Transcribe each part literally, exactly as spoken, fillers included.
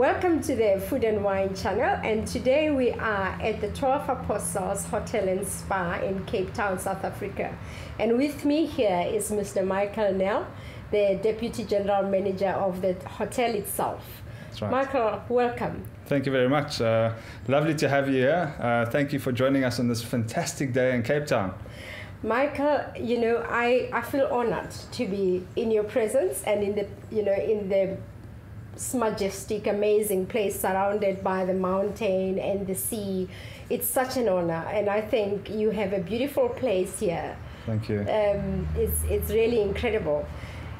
Welcome to the Food and Wine channel, and today we are at the Twelve Apostles Hotel and Spa in Cape Town, South Africa. And with me here is Mister Michael Nel, the Deputy General Manager of the hotel itself. That's right. Michael, welcome. Thank you very much. Uh, lovely to have you here. Uh, thank you for joining us on this fantastic day in Cape Town. Michael, you know, I, I feel honored to be in your presence and in the, you know, in the majestic, amazing place surrounded by the mountain and the sea. It's such an honor, and I think you have a beautiful place here. Thank you. Um, it's, it's really incredible.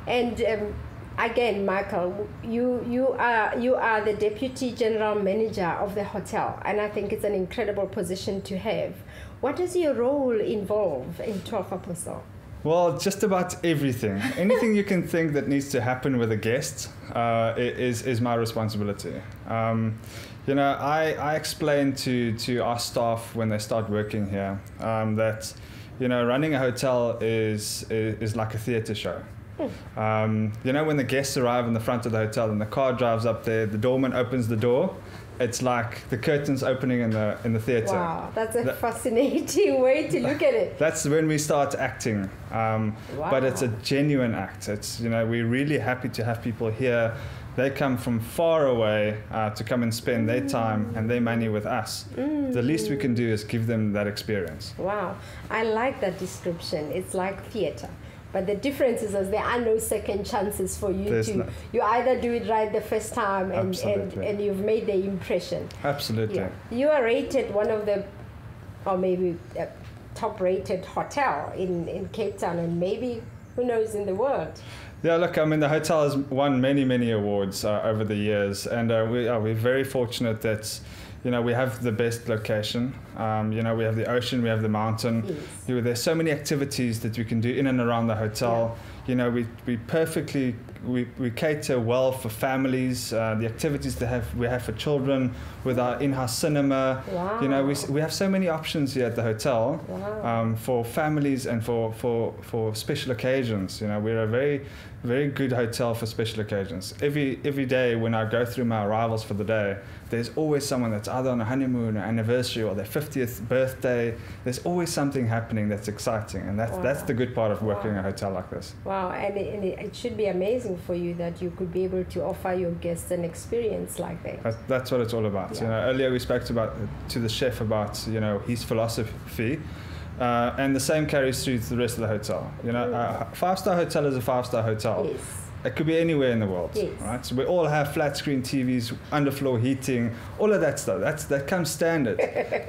And um, again, Michael, you, you, are, you are the Deputy General Manager of the hotel, and I think it's an incredible position to have. What does your role involve in Twelve Apostles? Well, just about everything. Anything you can think that needs to happen with a guest uh, is, is my responsibility. Um, you know, I, I explain to, to our staff when they start working here um, that, you know, running a hotel is, is, is like a theater show. Um, you know, when the guests arrive in the front of the hotel and the car drives up there, the doorman opens the door. It's like the curtains opening in the in the theater. Wow, that's a that, fascinating way to look at it. That's when we start acting, um, wow. But it's a genuine act. It's, you know, we're really happy to have people here. They come from far away uh, to come and spend mm. their time and their money with us. Mm. The least we can do is give them that experience. Wow, I like that description. It's like theater. But the difference is, is there are no second chances for you. There's to, no. you either do it right the first time and, and, and you've made the impression. Absolutely. Yeah. You are rated one of the, or maybe a top rated hotel in, in Cape Town, and maybe, who knows, in the world. Yeah, look, I mean, the hotel has won many, many awards uh, over the years, and uh, we, uh, we're very fortunate that, you know, we have the best location. Um, you know, we have the ocean, we have the mountain. Yes. You know, there's so many activities that we can do in and around the hotel. Yeah. You know, we, we perfectly, we, we cater well for families, uh, the activities that have, we have for children with our in-house cinema. Wow. You know, we, we have so many options here at the hotel. Wow. Um, for families and for, for, for special occasions. You know, we're a very, very good hotel for special occasions. Every, every day when I go through my arrivals for the day, there's always someone that's either on a honeymoon or anniversary or their fiftieth birthday. There's always something happening that's exciting, and that's, wow. that's the good part of working wow. in a hotel like this. Wow, and it, and it should be amazing for you that you could be able to offer your guests an experience like that. That's, that's what it's all about. Yeah. You know, earlier we spoke to, about, to the chef about, you know, his philosophy. Uh, and the same carries through to the rest of the hotel. You know, a five-star hotel is a five-star hotel. Yes. It could be anywhere in the world, yes. right? So we all have flat-screen T Vs, underfloor heating, all of that stuff. That's, that comes standard.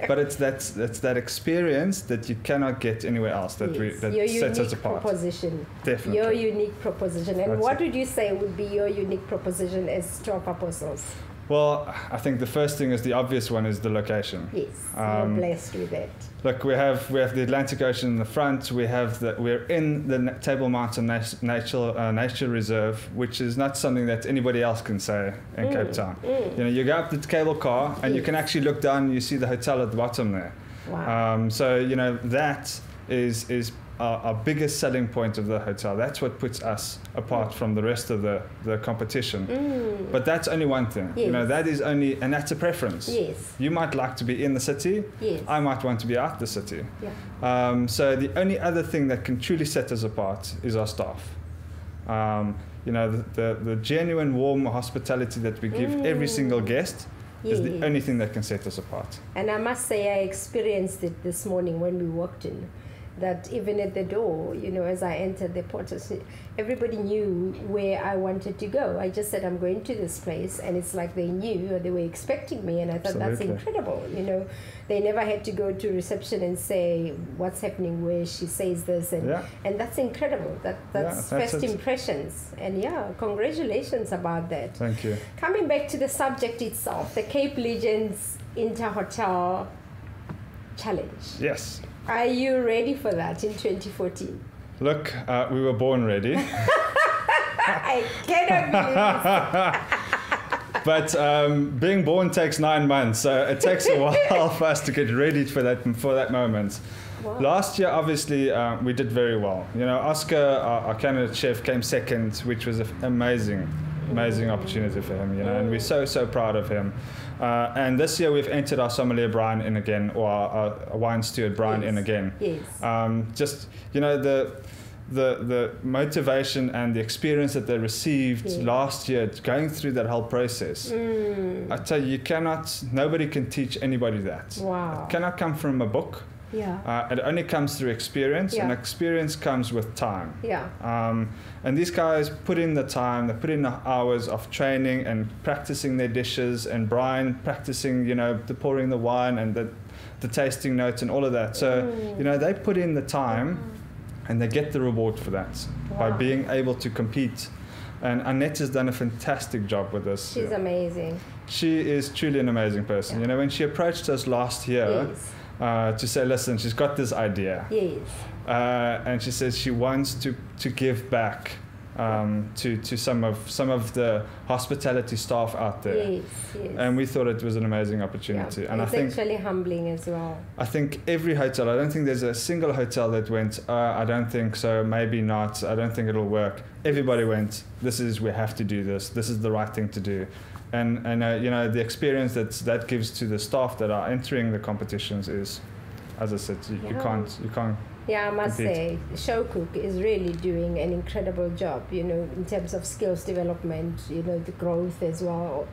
But it's that, that's that experience that you cannot get anywhere else that, yes. we, that your sets us apart. Proposition. Definitely. Your unique proposition. And that's what it. Would you say would be your unique proposition as Twelve Apostles? Well, I think the first thing is the obvious one is the location. Yes, um, we're blessed with it. Look, we have we have the Atlantic Ocean in the front. We have the we're in the Table Mountain Nature uh, Nature Reserve, which is not something that anybody else can say in mm. Cape Town. Mm. You know, you go up the cable car and yes. you can actually look down and you see the hotel at the bottom there. Wow. Um, so you know that is is. Our biggest selling point of the hotel. That's what puts us apart from the rest of the, the competition. Mm. But that's only one thing. Yes. You know, that is only, and that's a preference. Yes. You might like to be in the city. Yes. I might want to be out the city. Yeah. Um, so the only other thing that can truly set us apart is our staff. Um, you know, the, the, the genuine warm hospitality that we give mm. every single guest yes. is the only thing that can set us apart. And I must say I experienced it this morning when we walked in. That even at the door, you know, as I entered the portals, everybody knew where I wanted to go. I just said, I'm going to this place. And it's like they knew, or they were expecting me. And I thought, Absolutely. That's incredible. You know, they never had to go to reception and say, what's happening, where she says this. And, yeah. and that's incredible. That That's, yeah, that's first it. impressions. And yeah, congratulations about that. Thank you. Coming back to the subject itself, the Cape Legends Inter Hotel Challenge. Yes. Are you ready for that in twenty fourteen? Look, uh, we were born ready. I cannot believe it. But um, being born takes nine months, so it takes a while for us to get ready for that for that moment. Wow. Last year, obviously, um, we did very well. You know, Oscar, our, our Canada chef, came second, which was amazing. amazing opportunity for him, you know, and we're so, so proud of him. Uh, and this year we've entered our sommelier Brian in again, or our, our wine steward Brian yes. in again. Yes. Um, just, you know, the... The, the motivation and the experience that they received yeah. last year going through that whole process. Mm. I tell you, you cannot, nobody can teach anybody that. Wow. It cannot come from a book. Yeah. Uh, it only comes through experience, yeah. and experience comes with time. Yeah. Um, and these guys put in the time, they put in the hours of training and practicing their dishes, and Brian practicing, you know, the pouring the wine and the, the tasting notes and all of that. So, mm. you know, they put in the time. Mm. And they get the reward for that wow. by being able to compete. And Annette has done a fantastic job with this. She's yeah. amazing. She is truly an amazing person. Yeah. You know, when she approached us last year yes. uh, to say, listen, she's got this idea. Yes. Uh, and she says she wants to, to give back um, to, to some of some of the hospitality staff out there. Yes, yes. And we thought it was an amazing opportunity. Yeah. And it's I think actually humbling as well. I think every hotel, I don't think there's a single hotel that went, uh, I don't think so, maybe not, I don't think it'll work. Everybody went, this is, we have to do this, this is the right thing to do. And, and uh, you know, the experience that that gives to the staff that are entering the competitions is, as I said, you, yeah. you can't, you can't, Yeah, I must Indeed. say, Showcook is really doing an incredible job, you know, in terms of skills development, you know, the growth as well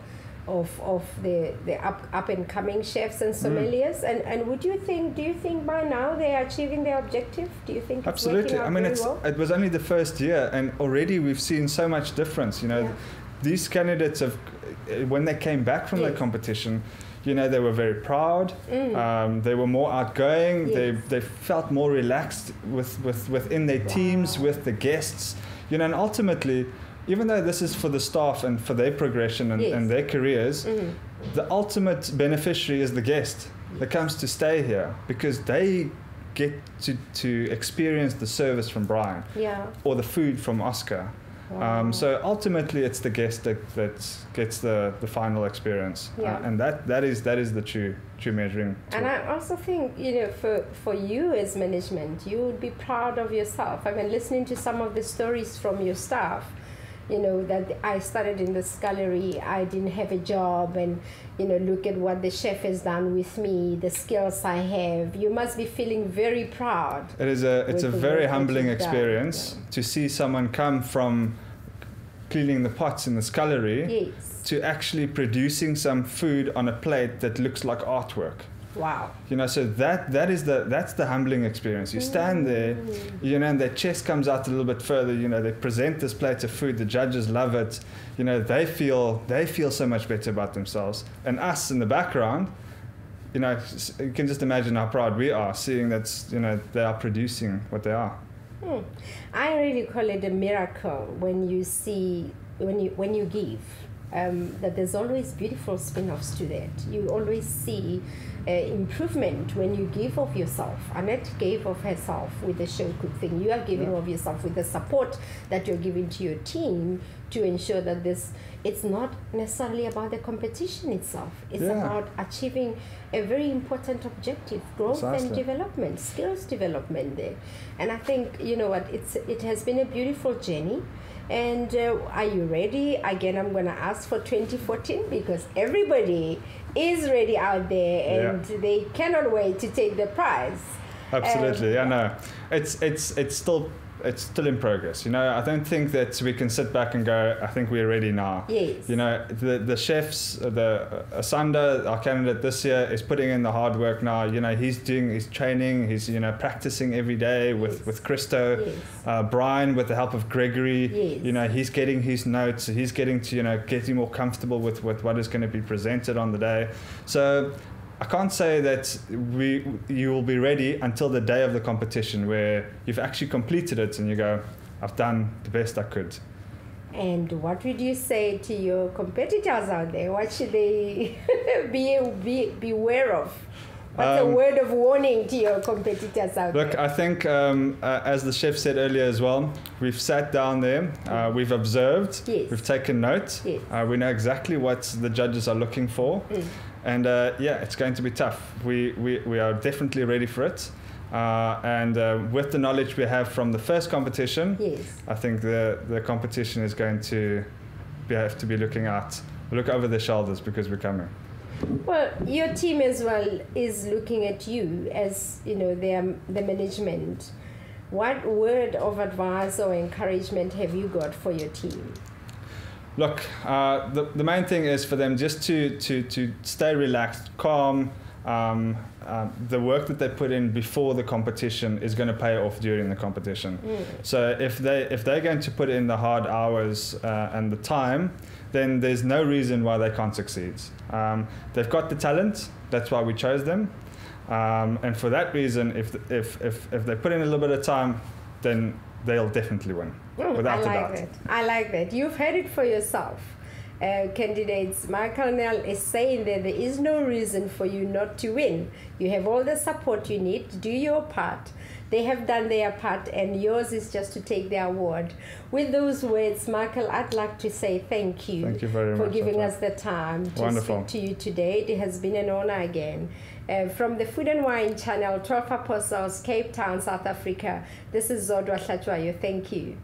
of of the, the up, up and coming chefs and sommeliers. Mm. And and would you think, do you think by now they're achieving their objective? Do you think Absolutely. It's working out I mean, it's, well? It was only the first year and already we've seen so much difference, you know. Yeah. These candidates, have, when they came back from yes. the competition, you know, they were very proud. Mm. Um, they were more outgoing. Yes. They they felt more relaxed with, with within their wow. teams, with the guests. You know, and ultimately, even though this is for the staff and for their progression and, yes. and their careers, mm. the ultimate beneficiary is the guest that comes to stay here because they get to to experience the service from Brian yeah. or the food from Oscar. Wow. Um, so ultimately, it's the guest that, that gets the, the final experience, yeah. uh, and that, that is that is the true true measuring tool. And I also think, you know, for for you as management, you would be proud of yourself. I mean, listening to some of the stories from your staff, you know, that I started in the scullery, I didn't have a job, and you know, look at what the chef has done with me, the skills I have. You must be feeling very proud. It is a, it's a very humbling experience yeah. to see someone come from cleaning the pots in the scullery yes. to actually producing some food on a plate that looks like artwork. Wow. You know, so that that is the that's the humbling experience. You stand there, you know, and their chest comes out a little bit further, you know, they present this plate of food, the judges love it, you know, they feel they feel so much better about themselves. And us in the background, you know, you can just imagine how proud we are seeing that, you know, they are producing what they are. Hmm. I really call it a miracle when you see when you when you give. Um, that there's always beautiful spin-offs to that. You always see uh, improvement when you give of yourself. Annette gave of herself with the Showcook thing. You are giving yeah. of yourself with the support that you're giving to your team to ensure that this, it's not necessarily about the competition itself. It's yeah. about achieving a very important objective, growth Precisely. and development, skills development there. And I think, you know what, it's it has been a beautiful journey. And uh, are you ready? Again, I'm going to ask for twenty fourteen because everybody is ready out there and yeah. they cannot wait to take the prize. Absolutely, um, I know. It's it's it's still it's still in progress. You know, I don't think that we can sit back and go, I think we're ready now. Yes. You know, the the chefs, the Asanda, our candidate this year, is putting in the hard work now. You know, he's doing his training, he's, you know, practicing every day with, yes. with Christo. Yes. Uh, Brian, with the help of Gregory, yes. you know, he's getting his notes, he's getting to, you know, getting more comfortable with, with what is going to be presented on the day. So I can't say that we you will be ready until the day of the competition where you've actually completed it and you go, I've done the best I could. And what would you say to your competitors out there? What should they be, be beware of? What's um, a word of warning to your competitors out look, there? Look, I think, um, uh, as the chef said earlier as well, we've sat down there, uh, we've observed, yes. we've taken note, yes. uh, we know exactly what the judges are looking for. Mm. And uh, yeah, it's going to be tough. We, we, we are definitely ready for it. Uh, and uh, with the knowledge we have from the first competition, yes. I think the, the competition is going to have to be looking at. Look over their shoulders because we're coming. Well, your team as well is looking at you as, you know, their, the management. What word of advice or encouragement have you got for your team? Look, uh, the, the main thing is for them just to, to, to stay relaxed, calm. Um, uh, the work that they put in before the competition is going to pay off during the competition. Mm. So if, they, if they're going to put in the hard hours uh, and the time, then there's no reason why they can't succeed. Um, they've got the talent, that's why we chose them. Um, and for that reason, if, if, if, if they put in a little bit of time, then they'll definitely win, mm, without I like a doubt. That. I like that. You've heard it for yourself. Uh, candidates, Michael Nel is saying that there is no reason for you not to win. You have all the support you need. Do your part. They have done their part and yours is just to take the award. With those words, Michael, I'd like to say thank you, thank you very for much, giving us the time to Wonderful. speak to you today. It has been an honor again. Uh, from the Food and Wine Channel, Twelve Apostles, Cape Town, South Africa, this is Zo Hlatshwayo. Thank you.